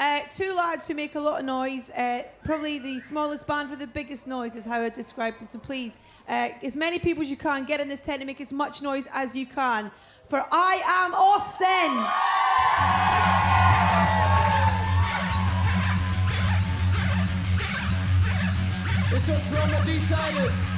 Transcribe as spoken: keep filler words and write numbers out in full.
Uh, two lads who make a lot of noise. Uh, probably the smallest band with the biggest noise is how I describe them. So please, uh, as many people as you can, get in this tent and make as much noise as you can for I Am Austin. It's all from the B-siders.